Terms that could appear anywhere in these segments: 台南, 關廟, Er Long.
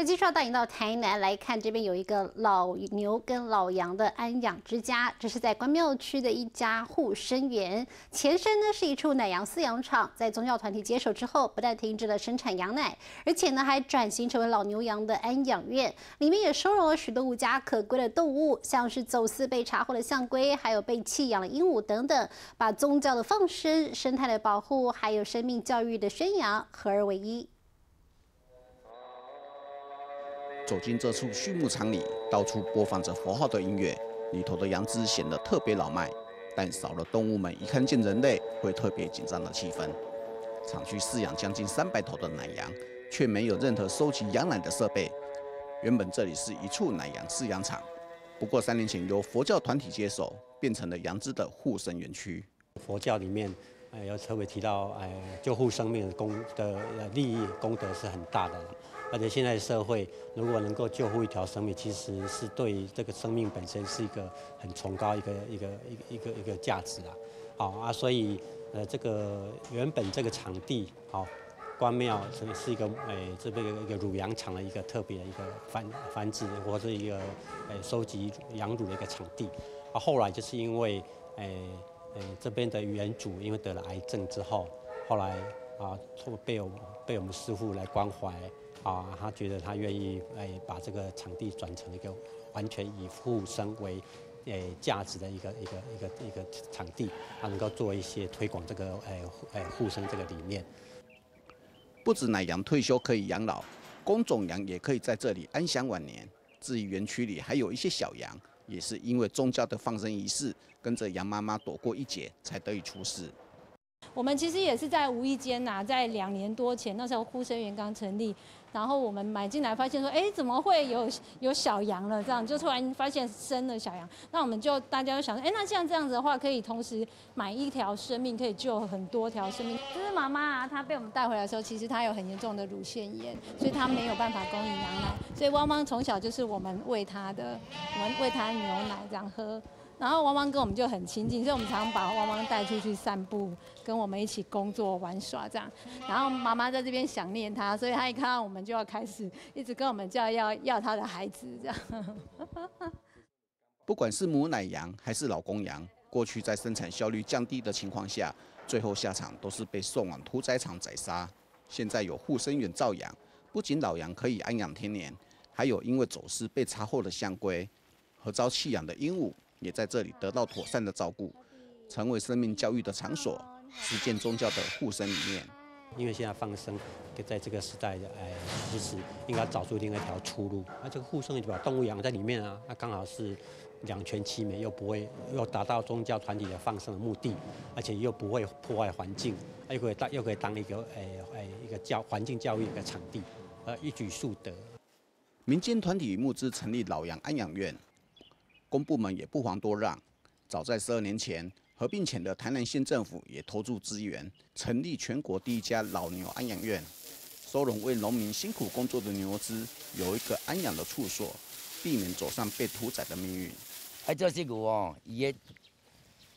那介绍带您到台南来看，这边有一个老牛跟老羊的安养之家，这是在关庙区的一家护生园。前身呢是一处奶羊饲养场，在宗教团体接手之后，不但停止了生产羊奶，而且呢还转型成为老牛羊的安养院。里面也收容了许多无家可归的动物，像是走私被查获的象龟，还有被弃养的鹦鹉等等，把宗教的放生、生态的保护，还有生命教育的宣扬合而为一。 走进这处畜牧场里，到处播放着佛号的音乐，里头的羊只显得特别老迈，但少了动物们一看见人类会特别紧张的气氛。厂区饲养将近300头的奶羊，却没有任何收集羊奶的设备。原本这里是一处奶羊饲养场，不过3年前由佛教团体接手，变成了羊只的护生园区。佛教里面，要特别提到，救护生命的利益功德是很大的。 而且现在社会，如果能够救护一条生命，其实是对这个生命本身是一个很崇高一个价值啊。好啊，所以这个原本这个场地，好关庙是一个这边一个乳羊场的一个特别的一个繁殖或者一个收集羊乳的一个场地。啊，后来就是因为这边的原主因为得了癌症之后，后来啊被我们师父来关怀。 啊，他觉得他愿意把这个场地转成一个完全以护生为价值的一个场地，他能够做一些推广这个护生这个理念。不止奶羊退休可以养老，公种羊也可以在这里安享晚年。至于园区里还有一些小羊，也是因为宗教的放生仪式，跟着羊妈妈躲过一劫，才得以出世。 我们其实也是在无意间在2年多前，那时候护生园刚成立，然后我们买进来发现说，怎么会有小羊了？这样就突然发现生了小羊，那我们就大家就想说，那像这样子的话，可以同时买一条生命，可以救很多条生命。就是妈妈她被我们带回来的时候，其实她有很严重的乳腺炎，所以她没有办法供应羊奶，所以汪汪从小就是我们喂她牛奶这样喝。 然后汪汪跟我们就很亲近，所以我们常把汪汪带出去散步，跟我们一起工作玩耍这样。然后妈妈在这边想念他，所以他一看到我们就要开始一直跟我们叫要他的孩子这样。不管是母奶羊还是老公羊，过去在生产效率降低的情况下，最后下场都是被送往屠宰场宰杀。现在有护生园照养，不仅老羊可以安养天年，还有因为走私被查获的象龟和遭弃养的鹦鹉。 也在这里得到妥善的照顾，成为生命教育的场所，实践宗教的护生理念。因为现在放生，在这个时代的其实应该找出另外一条出路。那这个护生就把动物养在里面啊，那刚好是两全其美，又不会又达到宗教团体的放生的目的，而且又不会破坏环境，又可以当一个一个环境教育的一个场地，一举数得。民间团体募资成立老羊安养院。 公部门也不遑多让，早在12年前合并前的台南县政府也投注资源，成立全国第一家老牛安养院，收容为农民辛苦工作的牛只，有一个安养的处所，避免走上被屠宰的命运。这是牛哦，伊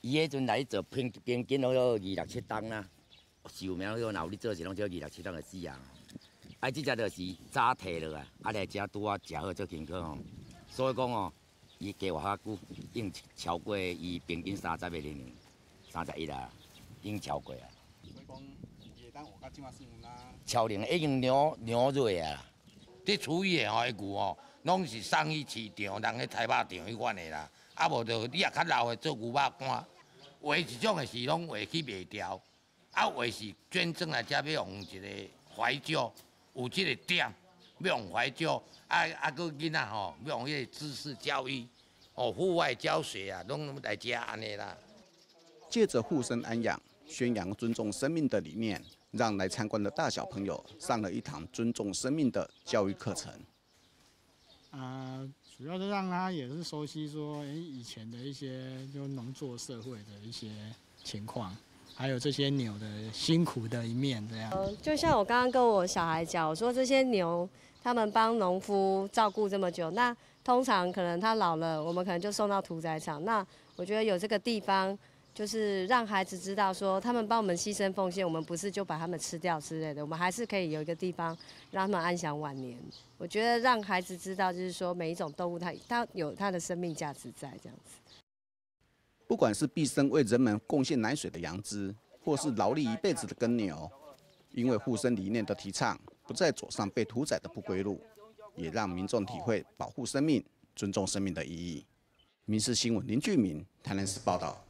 迄阵来做平均拢要2、6、7吨啦，寿命许若有你做是拢只2、6、7吨个死啊。这只就是早摕落来，来遮拄啊食好做健康吼，所以讲哦。 伊加活较久，应超过伊平均30的年龄，31啦，应超过啊。超龄已经牛锐啊！你厨艺的吼，迄牛吼，拢是送去市场，人去杀肉场迄款的啦。啊无就你啊较老的做牛肉干，画一种的是拢画去卖掉，啊画是捐赠来遮要用一个怀旧，有即个点。 要用怀旧，搁囡仔吼，要用迄个知识教育，户外教学啊，拢来遮安尼啦。借着护生安养，宣扬尊重生命的理念，让来参观的大小朋友上了一堂尊重生命的教育课程。主要是让他也是熟悉说，以前的一些就农作社会的一些情况。 还有这些牛的辛苦的一面，这样。就像我刚刚跟我小孩讲，我说这些牛，他们帮农夫照顾这么久，那通常可能他老了，我们可能就送到屠宰场。那我觉得有这个地方就是让孩子知道说，他们帮我们牺牲奉献，我们不是就把他们吃掉之类的，我们还是可以有一个地方让他们安享晚年。我觉得让孩子知道，就是说每一种动物它有它的生命价值在这样子。不管是毕生为人们贡献奶水的羊只，或是劳力一辈子的耕牛，因为护生理念的提倡，不再走上被屠宰的不归路，也让民众体会保护生命、尊重生命的意义。民视新闻林俊明，台南市报道。